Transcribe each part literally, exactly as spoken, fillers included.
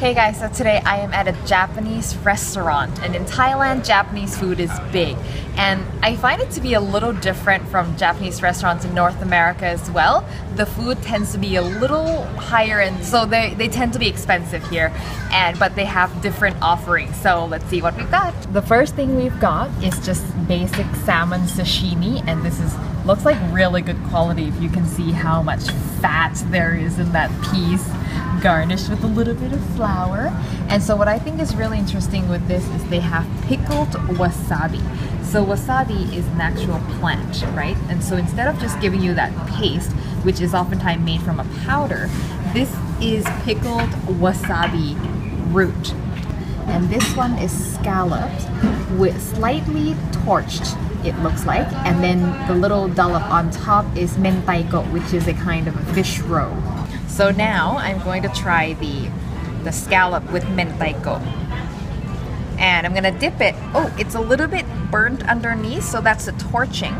Hey guys, so today I am at a Japanese restaurant, and in Thailand, Japanese food is big. And I find it to be a little different from Japanese restaurants in North America as well. The food tends to be a little higher, and so they, they tend to be expensive here, and but they have different offerings. So let's see what we've got. The first thing we've got is just basic salmon sashimi, and this is looks like really good quality if you can see how much fat there is in that piece, garnished with a little bit of flour. And so what I think is really interesting with this is they have pickled wasabi. So wasabi is an actual plant, right? And so instead of just giving you that paste, which is oftentimes made from a powder, this is pickled wasabi root. And this one is scalloped with slightly torched, it looks like. And then the little dollop on top is mentaiko, which is a kind of a fish roe. So now I'm going to try the, the scallop with mentaiko. And I'm gonna dip it. Oh, it's a little bit burnt underneath, so that's the torching.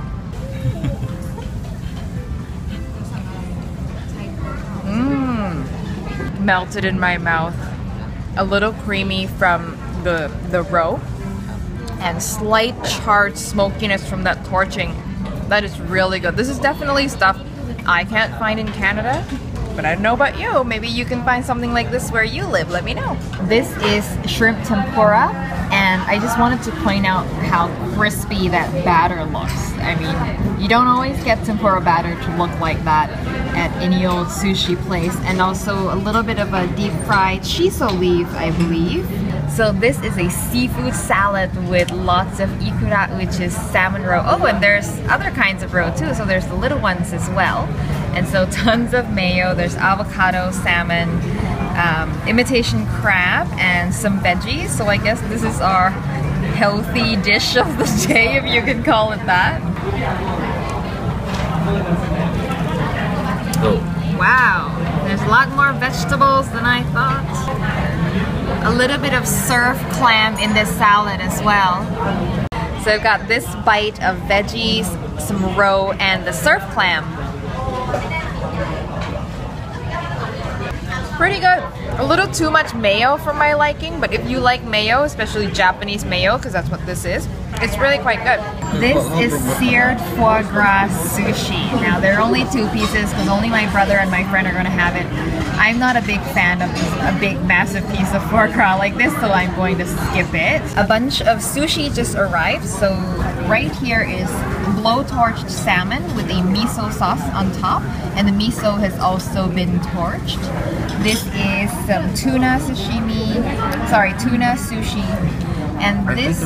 Mmm, melted in my mouth. A little creamy from the, the roe, and slight charred smokiness from that torching. That is really good. This is definitely stuff I can't find in Canada, but I don't know about you. Maybe you can find something like this where you live. Let me know. This is shrimp tempura, and I just wanted to point out how crispy that batter looks. I mean, you don't always get tempura batter to look like that at any old sushi place. And also a little bit of a deep fried shiso leaf, I believe. So this is a seafood salad with lots of ikura, which is salmon roe. Oh, and there's other kinds of roe too, so there's the little ones as well. And so tons of mayo, there's avocado, salmon, um, imitation crab, and some veggies. So I guess this is our healthy dish of the day, if you can call it that. Oh. Wow, there's a lot more vegetables than I thought. A little bit of surf clam in this salad as well. So I've got this bite of veggies, some roe, and the surf clam. Pretty good. A little too much mayo for my liking, but if you like mayo, especially Japanese mayo, because that's what this is, it's really quite good. This is seared foie gras sushi. Now, there are only two pieces because only my brother and my friend are going to have it. I'm not a big fan of a big, massive piece of foie gras like this, so I'm going to skip it. A bunch of sushi just arrived, so right here is blow-torched salmon with a miso sauce on top, and the miso has also been torched. This is some tuna sashimi, sorry, tuna sushi. And this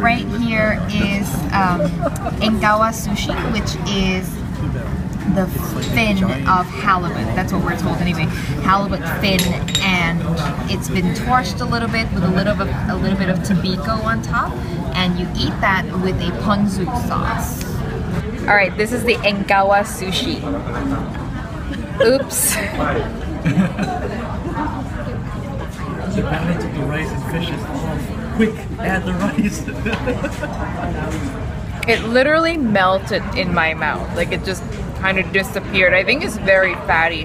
right here is um, engawa sushi, which is the fin of halibut. That's what we're told anyway. Halibut fin, and it's been torched a little bit with a little bit, a little bit of tobiko on top, and you eat that with a ponzu sauce. All right, this is the engawa sushi. Oops. The balance of the rice and fish is awful. Quick, add the rice. It literally melted in my mouth. Like, it just kind of disappeared. I think it's very fatty.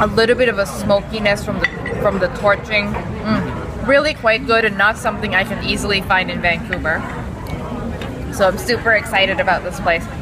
A little bit of a smokiness from the from the torching. Mm, really quite good, and not something I can easily find in Vancouver. So I'm super excited about this place.